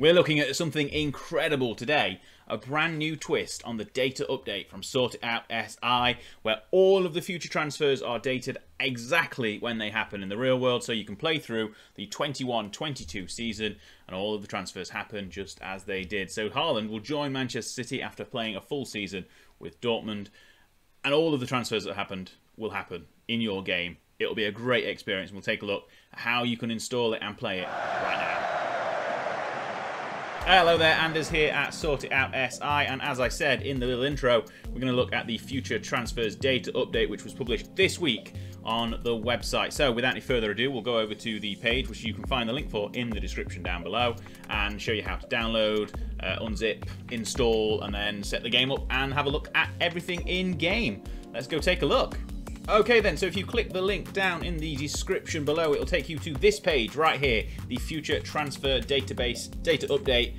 We're looking at something incredible today, a brand new twist on the data update from SortitoutSI, where all of the future transfers are dated exactly when they happen in the real world, so you can play through the 21-22 season and all of the transfers happen just as they did. So Haaland will join Manchester City after playing a full season with Dortmund, and all of the transfers that happened will happen in your game. It'll be a great experience, and we'll take a look at how you can install it and play it right now. Hello there, Anders here at SortitoutSI, and as I said in the little intro, we're going to look at the future transfers data update, which was published this week on the website. So without any further ado, we'll go over to the page, which you can find the link for in the description down below, and show you how to download, unzip, install, and then set the game up and have a look at everything in game. Let's go take a look. Okay then, so if you click the link down in the description below, it'll take you to this page right here, the future transfer database data update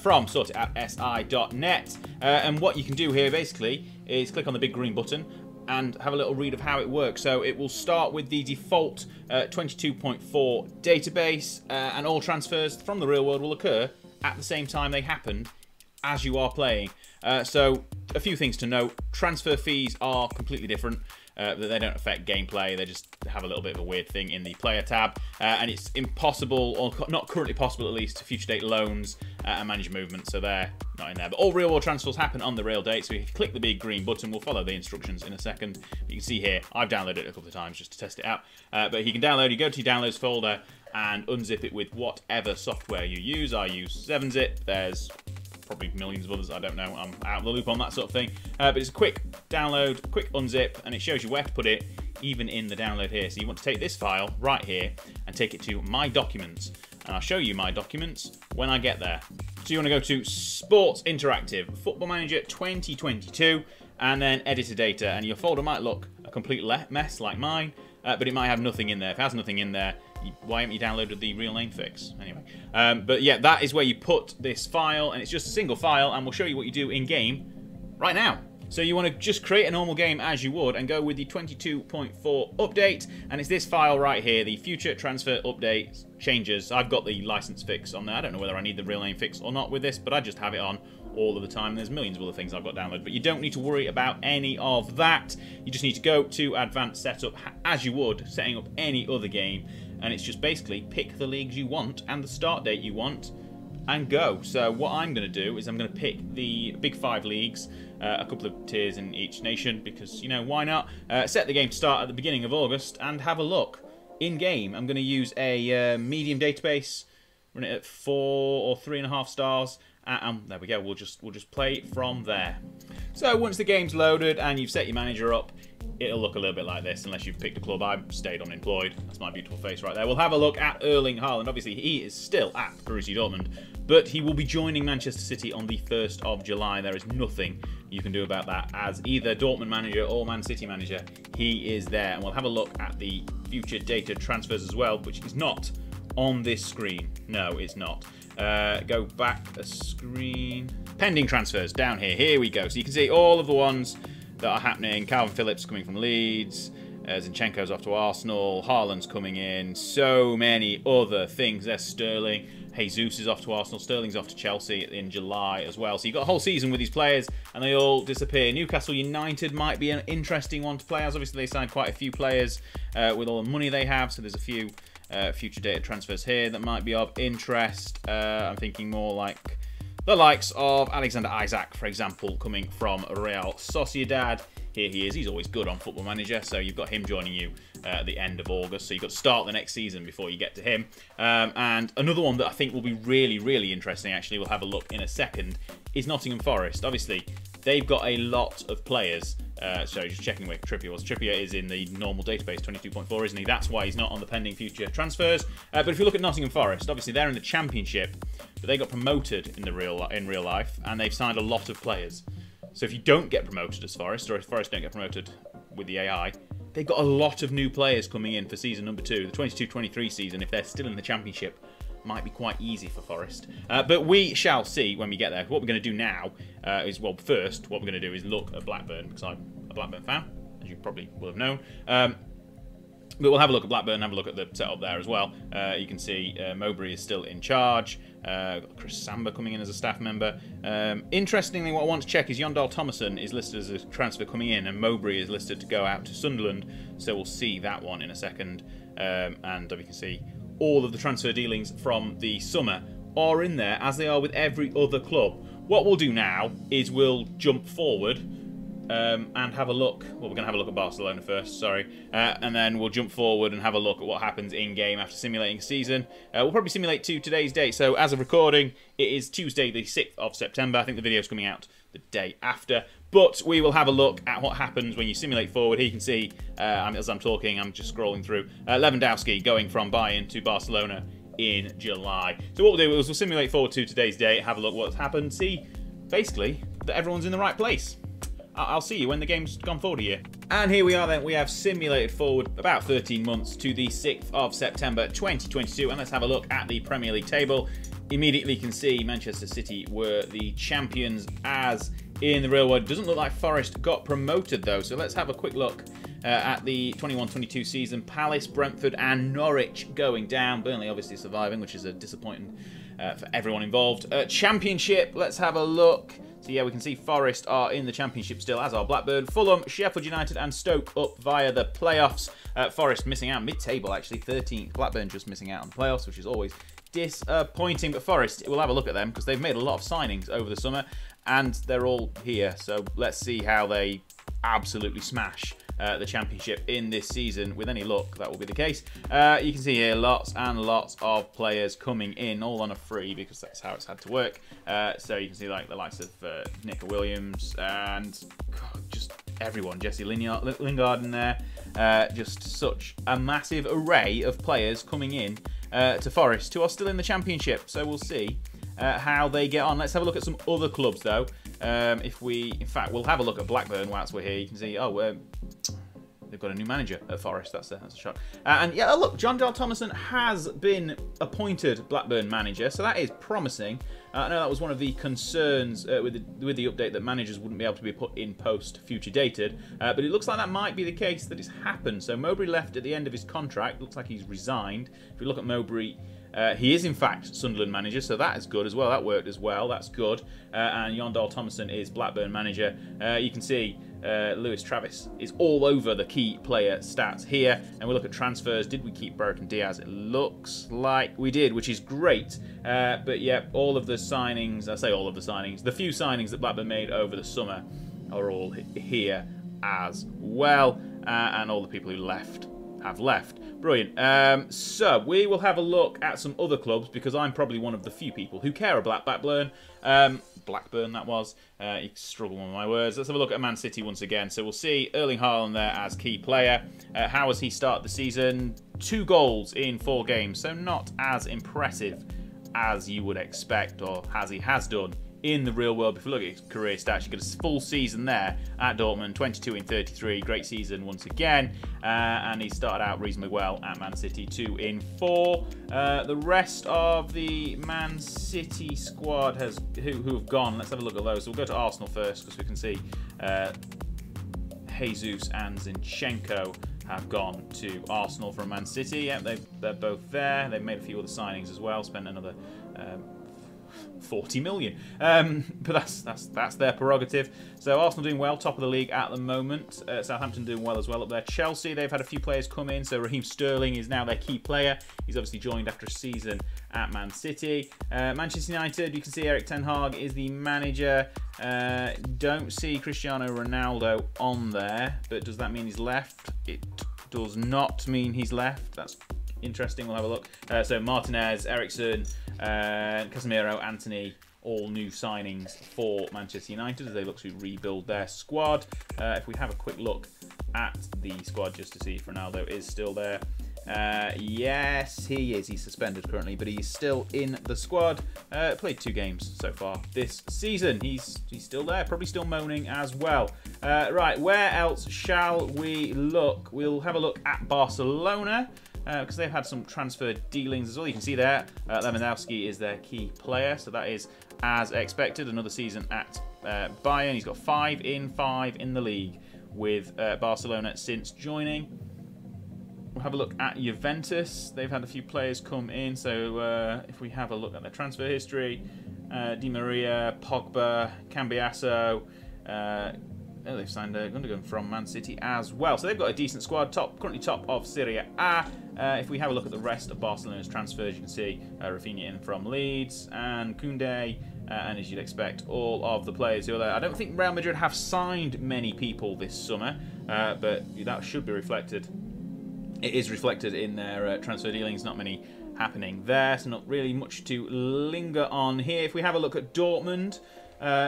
from sortitoutsi.net. And what you can do here basically is click on the big green button and have a little read of how it works. So it will start with the default 22.4 database, and all transfers from the real world will occur at the same time they happened as you are playing. So a few things to note: transfer fees are completely different. They don't affect gameplay, they just have a little bit of a weird thing in the player tab, and it's impossible, or not currently possible at least, to future date loans and manage movement, so they're not in there. But all real world transfers happen on the real date, so if you click the big green button, we'll follow the instructions in a second. You can see here, I've downloaded it a couple of times just to test it out, but you can download, you go to your downloads folder and unzip it with whatever software you use. I use 7-Zip, there's probably millions of others, I don't know, I'm out of the loop on that sort of thing. But it's a quick download, quick unzip, and it shows you where to put it, even in the download here. So you want to take this file right here and take it to My Documents. And I'll show you My Documents when I get there. So you want to go to Sports Interactive, Football Manager 2022, and then Editor Data. And your folder might look a complete mess like mine, but it might have nothing in there. If it has nothing in there, why haven't you downloaded the real name fix? Anyway, but yeah, that is where you put this file, and it's just a single file, and we'll show you what you do in game right now. So you want to just create a normal game as you would and go with the 22.4 update, and it's this file right here, the future transfer update changes. I've got the license fix on there. I don't know whether I need the real name fix or not with this, but I just have it on all of the time. There's millions of other things I've got downloaded, but you don't need to worry about any of that. You just need to go to advanced setup as you would setting up any other game, and it's just basically pick the leagues you want and the start date you want and go. So what I'm going to do is I'm going to pick the big 5 leagues, a couple of tiers in each nation, because, you know, why not? Set the game to start at the beginning of August and have a look in game. I'm going to use a medium database, run it at 4 or 3.5 stars, and there we go. We'll just play it from there. So once the game's loaded and you've set your manager up, it'll look a little bit like this, unless you've picked a club. I've stayed unemployed. That's my beautiful face right there. We'll have a look at Erling Haaland. Obviously, he is still at Borussia Dortmund, but he will be joining Manchester City on the 1st of July. There is nothing you can do about that, as either Dortmund manager or Man City manager, he is there. And we'll have a look at the future data transfers as well, which is not on this screen. No, it's not. Go back a screen. Pending transfers down here. Here we go. So you can see all of the ones that are happening. Calvin Phillips coming from Leeds, Zinchenko's off to Arsenal, Haaland's coming in, so many other things. There's Sterling, Jesus is off to Arsenal, Sterling's off to Chelsea in July as well. So you've got a whole season with these players and they all disappear. Newcastle United might be an interesting one to play, as obviously they signed quite a few players with all the money they have, so there's a few future data transfers here that might be of interest. I'm thinking more like the likes of Alexander Isaac, for example, coming from Real Sociedad. Here he is. He's always good on Football Manager, so you've got him joining you at the end of August. So you've got to start the next season before you get to him. And another one that I think will be really, really interesting, actually, we'll have a look in a second, is Nottingham Forest. Obviously, they've got a lot of players. So just checking where Trippier was. Trippier is in the normal database, 22.4, isn't he? That's why he's not on the pending future transfers. But if you look at Nottingham Forest, obviously they're in the Championship, but they got promoted in the real life, and they've signed a lot of players. So if you don't get promoted as Forest, or if Forest don't get promoted with the AI, they've got a lot of new players coming in for season number 2. The 22-23 season, if they're still in the Championship, might be quite easy for Forest. But we shall see when we get there. What we're going to do now is, well, first, what we're going to do is look at Blackburn, because I'm a Blackburn fan, as you probably will have known. But we'll have a look at Blackburn, have a look at the setup there as well. You can see Mowbray is still in charge. Chris Samba coming in as a staff member. Interestingly, what I want to check is Jon Dahl Tomasson is listed as a transfer coming in, and Mowbray is listed to go out to Sunderland. So we'll see that one in a second. And you can see all of the transfer dealings from the summer are in there, as they are with every other club. What we'll do now is we'll jump forward. And have a look. Well, we're going to have a look at Barcelona first, sorry. And then we'll jump forward and have a look at what happens in-game after simulating season. We'll probably simulate to today's date. So, as of recording, it is Tuesday the 6th of September. I think the video's coming out the day after. But we will have a look at what happens when you simulate forward. Here you can see, as I'm talking, I'm just scrolling through. Lewandowski going from Bayern to Barcelona in July. So what we'll do is we'll simulate forward to today's date, have a look at what's happened, see, basically, that everyone's in the right place. I'll see you when the game's gone forward a year. And here we are then, we have simulated forward about 13 months to the 6th of September 2022, and let's have a look at the Premier League table. Immediately you can see Manchester City were the champions as in the real world. Doesn't look like Forest got promoted though, so let's have a quick look at the 21-22 season. Palace, Brentford and Norwich going down. Burnley obviously surviving, which is a disappointing for everyone involved. Championship, let's have a look. So yeah, we can see Forest are in the Championship still, as are Blackburn, Fulham, Sheffield United and Stoke up via the playoffs. Forest missing out mid-table actually, 13th. Blackburn just missing out on the playoffs, which is always disappointing. But Forest, we'll have a look at them because they've made a lot of signings over the summer and they're all here. So let's see how they absolutely smash the Championship in this season. With any luck, that will be the case. You can see here lots and lots of players coming in, all on a free, because that's how it's had to work. So you can see like the likes of Nico Williams and God, just everyone. Jesse Lingard in there. Just such a massive array of players coming in to Forest, who are still in the Championship. So we'll see how they get on. Let's have a look at some other clubs though. In fact, we'll have a look at Blackburn whilst we're here. You can see, oh, they've got a new manager at Forest. That's a shock. And yeah, look, Jon Dahl Tomasson has been appointed Blackburn manager, so that is promising. I know that was one of the concerns with the update, that managers wouldn't be able to be put in post future dated. But it looks like that might be the case that it's happened. So Mowbray left at the end of his contract. Looks like he's resigned. If we look at Mowbray, he is in fact Sunderland manager, so that is good as well. That worked as well. That's good. And Jon Dahl Tomasson is Blackburn manager. You can see Lewis Travis is all over the key player stats here. And we look at transfers. Did we keep Berwick and Diaz? It looks like we did, which is great. But yeah, all of the signings, I say all of the signings, the few signings that Blackburn made over the summer are all here as well. And all the people who left have left. Brilliant. So we will have a look at some other clubs, because I'm probably one of the few people who care about Blackburn. Blackburn, that was. You struggle with my words. Let's have a look at Man City once again. So we'll see Erling Haaland there as key player. How has he started the season? 2 goals in 4 games, so not as impressive as you would expect, or as he has done in the real world. If you look at his career stats, you get a full season there at Dortmund, 22 in 33. Great season once again. And he started out reasonably well at Man City, 2 in 4. The rest of the Man City squad has who have gone. Let's have a look at those. So we'll go to Arsenal first, because we can see Jesus and Zinchenko have gone to Arsenal from Man City. Yep, they're both there. They've made a few other signings as well. Spent another 40 million, but that's their prerogative. So Arsenal doing well, top of the league at the moment. Southampton doing well as well up there. Chelsea, they've had a few players come in. So Raheem Sterling is now their key player. He's obviously joined after a season at Man City. Manchester United, you can see Erik Ten Hag is the manager. Don't see Cristiano Ronaldo on there, but does that mean he's left? It does not mean he's left. That's interesting. We'll have a look. So Martinez, Ericsson, Casemiro, Antony, all new signings for Manchester United as they look to rebuild their squad. If we have a quick look at the squad just to see if Ronaldo is still there. Yes, he is. He's suspended currently, but he's still in the squad. Played 2 games so far this season. He's still there, probably still moaning as well. Right, where else shall we look? We'll have a look at Barcelona, because they've had some transfer dealings as well. You can see there, Lewandowski is their key player, so that is as expected. Another season at Bayern. He's got 5 in 5 in the league with Barcelona since joining. We'll have a look at Juventus. They've had a few players come in, so if we have a look at their transfer history, Di Maria, Pogba, Cambiasso, they've signed Gundogan from Man City as well. So they've got a decent squad, currently top of Serie A. If we have a look at the rest of Barcelona's transfers, you can see Rafinha in from Leeds and Koundé. And as you'd expect, all of the players who are there. I don't think Real Madrid have signed many people this summer, but that should be reflected. It is reflected in their transfer dealings. Not many happening there, so not really much to linger on here. If we have a look at Dortmund,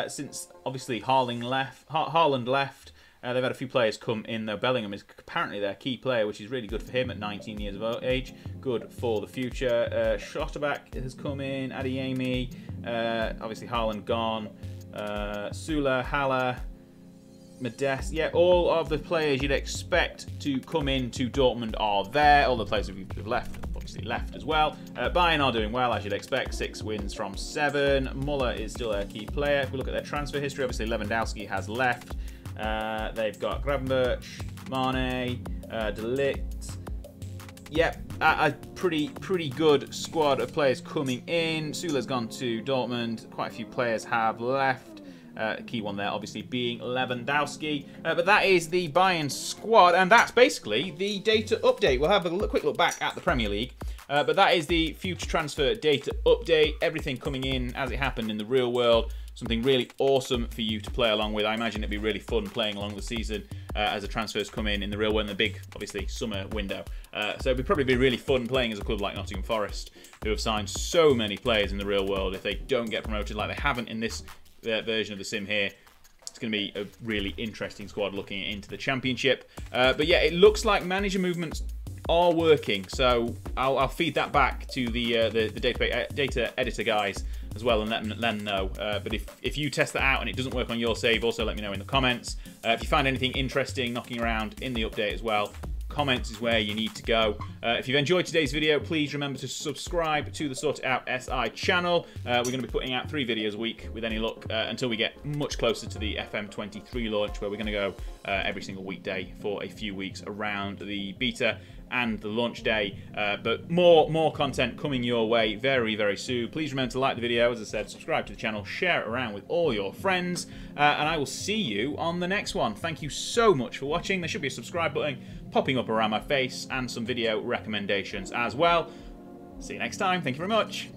since obviously Haaland left, they've had a few players come in though. Bellingham is apparently their key player, which is really good for him at 19 years of age. Good for the future. Schlotterbeck has come in. Adeyemi. Obviously Haaland gone. Sula, Haller, Modest. Yeah, all of the players you'd expect to come in to Dortmund are there. All the players who've left, obviously left as well. Bayern are doing well, as you'd expect. 6 wins from 7. Muller is still their key player. If we look at their transfer history, obviously Lewandowski has left. They've got Gravenberch, Mane, De Ligt. Yep, a pretty good squad of players coming in. Sula's gone to Dortmund. Quite a few players have left. Key one there, obviously, being Lewandowski. But that is the Bayern squad, and that's basically the data update. We'll have a quick look back at the Premier League. But that is the future transfer data update. Everything coming in as it happened in the real world. Something really awesome for you to play along with. I imagine it'd be really fun playing along the season as the transfers come in the real world, in the big, obviously, summer window. So it'd probably be really fun playing as a club like Nottingham Forest, who have signed so many players in the real world. If they don't get promoted like they haven't in this version of the sim here, it's going to be a really interesting squad looking into the championship. But yeah, it looks like manager movements are working. So I'll feed that back to the data editor guys as well, and let them know. But if you test that out and it doesn't work on your save, also let me know in the comments. If you find anything interesting knocking around in the update as well, comments is where you need to go. If you've enjoyed today's video, please remember to subscribe to the Sort It Out SI channel. We're going to be putting out 3 videos a week with any luck until we get much closer to the FM23 launch, where we're going to go every single weekday for a few weeks around the beta and the launch day. But more content coming your way very, very soon. Please remember to like the video, as I said, subscribe to the channel, share it around with all your friends, and I will see you on the next one. Thank you so much for watching. There should be a subscribe button popping up around my face and some video recommendations as well. See you next time. Thank you very much.